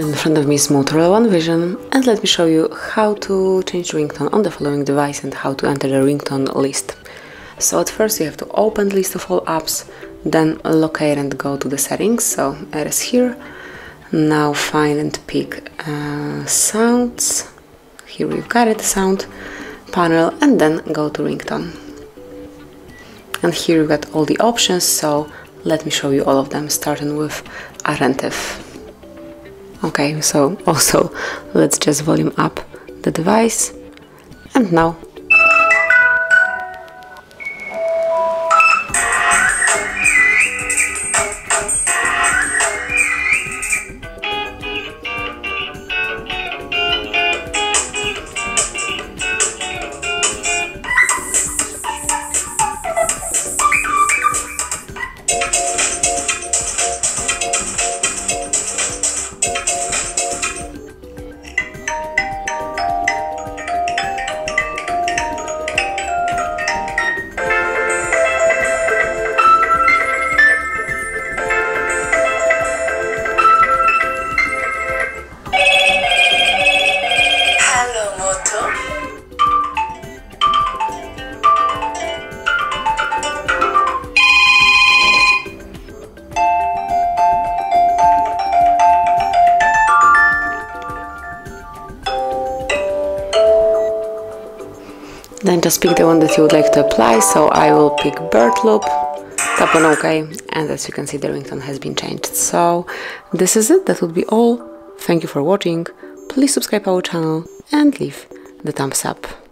In front of me is Motorola One Vision, and let me show you how to change ringtone on the following device and how to enter the ringtone list. So at first you have to open the list of all apps, then locate and go to the settings, so it is here. Now find and pick sounds, here you've got it, sound panel, and then go to ringtone. And here you've got all the options, so let me show you all of them, starting with attentive. Okay, so also let's just volume up the device, and now then just pick the one that you would like to apply, so I will pick bird loop, tap on OK, and as you can see the ringtone has been changed. So this is it, that would be all. Thank you for watching, please subscribe our channel and leave the thumbs up.